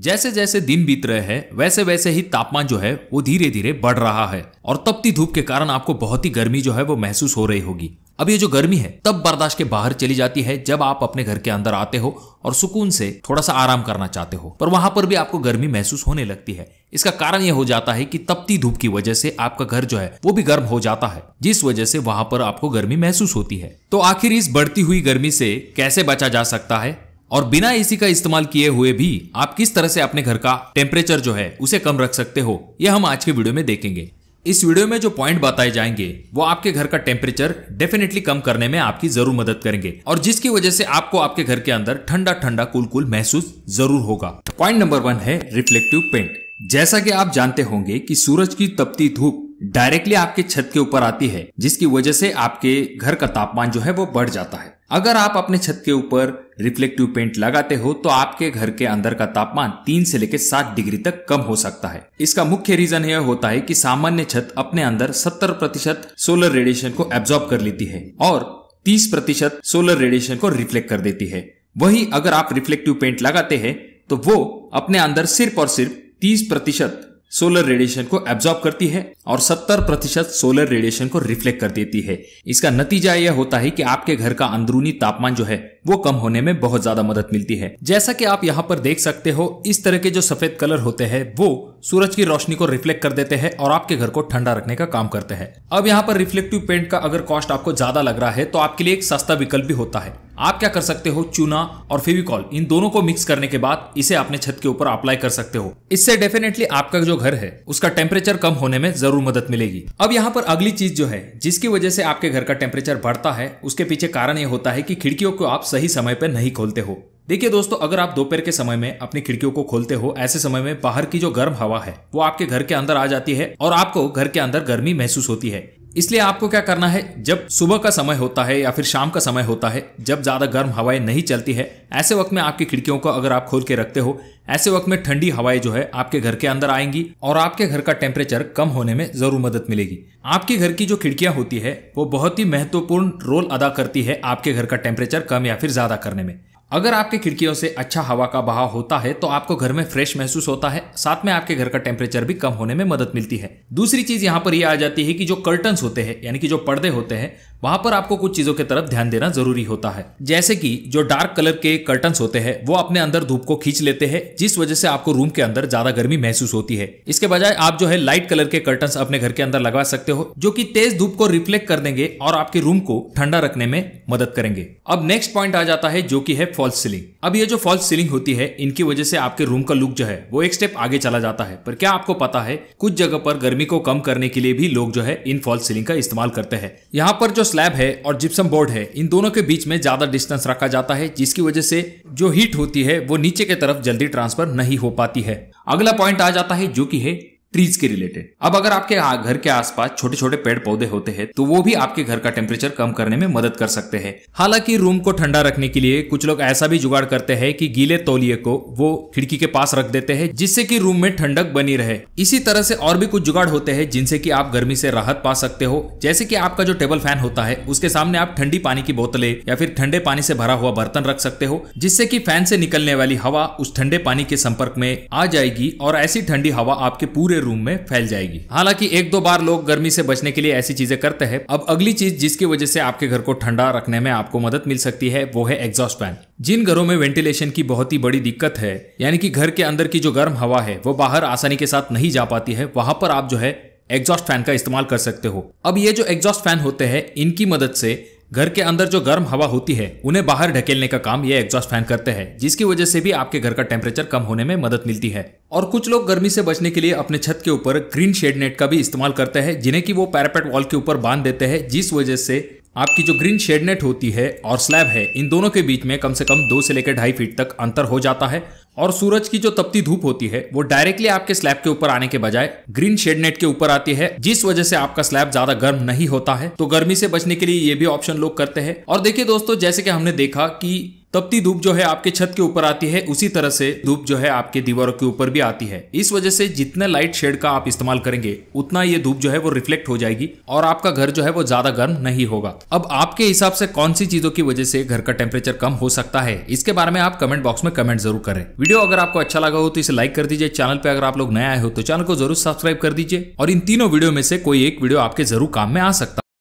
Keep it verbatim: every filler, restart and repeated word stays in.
जैसे जैसे दिन बीत रहे हैं वैसे वैसे ही तापमान जो है वो धीरे धीरे बढ़ रहा है और तपती धूप के कारण आपको बहुत ही गर्मी जो है वो महसूस हो रही होगी। अब ये जो गर्मी है तब बर्दाश्त के बाहर चली जाती है जब आप अपने घर के अंदर आते हो और सुकून से थोड़ा सा आराम करना चाहते हो, पर वहां पर भी आपको गर्मी महसूस होने लगती है। इसका कारण यह हो जाता है कि तपती धूप की वजह से आपका घर जो है वो भी गर्म हो जाता है, जिस वजह से वहां पर आपको गर्मी महसूस होती है। तो आखिर इस बढ़ती हुई गर्मी से कैसे बचा जा सकता है और बिना एसी का इस्तेमाल किए हुए भी आप किस तरह से अपने घर का टेम्परेचर जो है उसे कम रख सकते हो, यह हम आज के वीडियो में देखेंगे। इस वीडियो में जो पॉइंट बताए जाएंगे वो आपके घर का टेम्परेचर डेफिनेटली कम करने में आपकी जरूर मदद करेंगे और जिसकी वजह से आपको आपके घर के अंदर ठंडा ठंडा कूल कूल महसूस जरूर होगा। पॉइंट नंबर वन है रिफ्लेक्टिव पेंट। जैसा कि आप जानते होंगे कि सूरज की तपती धूप डायरेक्टली आपके छत के ऊपर आती है, जिसकी वजह से आपके घर का तापमान जो है वो बढ़ जाता है। अगर आप अपने छत के ऊपर रिफ्लेक्टिव पेंट लगाते हो तो आपके घर के अंदर का तापमान तीन से लेकर सात डिग्री तक कम हो सकता है। इसका मुख्य रीजन यह होता है कि सामान्य छत अपने अंदर सत्तर प्रतिशत सोलर रेडिएशन को एब्जॉर्ब कर लेती है और तीस प्रतिशत सोलर रेडिएशन को रिफ्लेक्ट कर देती है। वहीं अगर आप रिफ्लेक्टिव पेंट लगाते हैं तो वो अपने अंदर सिर्फ और सिर्फ तीस प्रतिशत सोलर रेडिएशन को एब्जॉर्ब करती है और सत्तर प्रतिशत सोलर रेडिएशन को रिफ्लेक्ट कर देती है। इसका नतीजा यह होता है कि आपके घर का अंदरूनी तापमान जो है वो कम होने में बहुत ज्यादा मदद मिलती है। जैसा कि आप यहाँ पर देख सकते हो, इस तरह के जो सफेद कलर होते हैं वो सूरज की रोशनी को रिफ्लेक्ट कर देते हैं और आपके घर को ठंडा रखने का काम करते हैं। अब यहाँ पर रिफ्लेक्टिव पेंट का अगर कॉस्ट आपको ज्यादा लग रहा है तो आपके लिए एक सस्ता विकल्प भी होता है। आप क्या कर सकते हो, चूना और फेविकॉल इन दोनों को मिक्स करने के बाद इसे अपने छत के ऊपर अप्लाई कर सकते हो। इससे डेफिनेटली आपका जो घर है उसका टेम्परेचर कम होने में जरूर मदद मिलेगी। अब यहाँ पर अगली चीज जो है जिसकी वजह से आपके घर का टेम्परेचर बढ़ता है उसके पीछे कारण यह होता है कि खिड़कियों को आप सही समय पर नहीं खोलते हो। देखिए दोस्तों, अगर आप दोपहर के समय में अपनी खिड़कियों को खोलते हो, ऐसे समय में बाहर की जो गर्म हवा है वो आपके घर के अंदर आ जाती है और आपको घर के अंदर गर्मी महसूस होती है। इसलिए आपको क्या करना है, जब सुबह का समय होता है या फिर शाम का समय होता है, जब ज्यादा गर्म हवाएं नहीं चलती है, ऐसे वक्त में आपकी खिड़कियों को अगर आप खोल के रखते हो, ऐसे वक्त में ठंडी हवाएं जो है आपके घर के अंदर आएंगी और आपके घर का टेम्परेचर कम होने में जरूर मदद मिलेगी। आपके घर की जो खिड़कियां होती है वो बहुत ही महत्वपूर्ण रोल अदा करती है आपके घर का टेम्परेचर कम या फिर ज्यादा करने में। अगर आपके खिड़कियों से अच्छा हवा का बहाव होता है तो आपको घर में फ्रेश महसूस होता है, साथ में आपके घर का टेम्परेचर भी कम होने में मदद मिलती है। दूसरी चीज यहाँ पर ये यह आ जाती है कि जो कर्टन्स होते हैं यानी कि जो पर्दे होते हैं वहां पर आपको कुछ चीजों की तरफ ध्यान देना जरूरी होता है। जैसे कि जो डार्क कलर के कर्टन्स होते हैं वो अपने अंदर धूप को खींच लेते हैं, जिस वजह से आपको रूम के अंदर ज्यादा गर्मी महसूस होती है। इसके बजाय आप जो है लाइट कलर के कर्टन्स अपने घर के अंदर लगा सकते हो, जो कि तेज धूप को रिफ्लेक्ट कर देंगे और आपके रूम को ठंडा रखने में मदद करेंगे। अब नेक्स्ट पॉइंट आ जाता है जो की है फॉल्स सीलिंग। अब ये जो फॉल्स सीलिंग होती है इनकी वजह से आपके रूम का लुक जो है वो एक स्टेप आगे चला जाता है। पर क्या आपको पता है, कुछ जगह पर गर्मी को कम करने के लिए भी लोग जो है इन फॉल्स सीलिंग का इस्तेमाल करते हैं। यहाँ पर जो स्लैब है और जिप्सम बोर्ड है इन दोनों के बीच में ज्यादा डिस्टेंस रखा जाता है, जिसकी वजह से जो हीट होती है वो नीचे की तरफ जल्दी ट्रांसफर नहीं हो पाती है। अगला पॉइंट आ जाता है जो कि है ट्रीज के रिलेटेड। अब अगर आपके घर के आसपास छोटे छोटे पेड़ पौधे होते हैं तो वो भी आपके घर का टेम्परेचर कम करने में मदद कर सकते हैं। हालांकि रूम को ठंडा रखने के लिए कुछ लोग ऐसा भी जुगाड़ करते हैं कि गीले तौलिए को वो खिड़की के पास रख देते हैं, जिससे कि रूम में ठंडक बनी रहे। इसी तरह से और भी कुछ जुगाड़ होते हैं जिनसे कि आप गर्मी से राहत पा सकते हो। जैसे कि आपका जो टेबल फैन होता है उसके सामने आप ठंडी पानी की बोतलें या फिर ठंडे पानी से भरा हुआ बर्तन रख सकते हो, जिससे कि फैन से निकलने वाली हवा उस ठंडे पानी के संपर्क में आ जाएगी और ऐसी ठंडी हवा आपके पूरे रूम में फैल जाएगी। हालांकि एक दो बार लोग गर्मी से बचने के लिए ऐसी चीजें करते हैं। अब अगली चीज जिसकी वजह से आपके घर को ठंडा रखने में आपको मदद मिल सकती है वो है एग्जॉस्ट फैन। जिन घरों में वेंटिलेशन की बहुत ही बड़ी दिक्कत है, यानी कि घर के अंदर की जो गर्म हवा है वो बाहर आसानी के साथ नहीं जा पाती है, वहां पर आप जो है एग्जॉस्ट फैन का इस्तेमाल कर सकते हो। अब ये जो एग्जॉस्ट फैन होते हैं इनकी मदद से घर के अंदर जो गर्म हवा होती है उन्हें बाहर ढकेलने का काम ये एग्जॉस्ट फैन करते हैं, जिसकी वजह से भी आपके घर का टेम्परेचर कम होने में मदद मिलती है। और कुछ लोग गर्मी से बचने के लिए अपने छत के ऊपर ग्रीन शेड नेट का भी इस्तेमाल करते हैं, जिन्हें कि वो पैरापेट वॉल के ऊपर बांध देते हैं, जिस वजह से आपकी जो ग्रीन शेड नेट होती है और स्लैब है इन दोनों के बीच में कम से कम दो से लेकर ढाई फीट तक अंतर हो जाता है और सूरज की जो तपती धूप होती है वो डायरेक्टली आपके स्लैब के ऊपर आने के बजाय ग्रीन शेड नेट के ऊपर आती है, जिस वजह से आपका स्लैब ज्यादा गर्म नहीं होता है। तो गर्मी से बचने के लिए ये भी ऑप्शन लोग करते हैं। और देखिए दोस्तों, जैसे कि हमने देखा कि तपती धूप जो है आपके छत के ऊपर आती है, उसी तरह से धूप जो है आपके दीवारों के ऊपर भी आती है। इस वजह से जितना लाइट शेड का आप इस्तेमाल करेंगे उतना ये धूप जो है वो रिफ्लेक्ट हो जाएगी और आपका घर जो है वो ज्यादा गर्म नहीं होगा। अब आपके हिसाब से कौन सी चीजों की वजह से घर का टेम्परेचर कम हो सकता है, इसके बारे में आप कमेंट बॉक्स में कमेंट जरूर करें। वीडियो अगर आपको अच्छा लगा हो तो इसे लाइक कर दीजिए। चैनल पे अगर आप लोग नए आए हो तो चैनल को जरूर सब्सक्राइब कर दीजिए और इन तीनों वीडियो में से कोई एक वीडियो आपके जरूर काम में आ सकता है।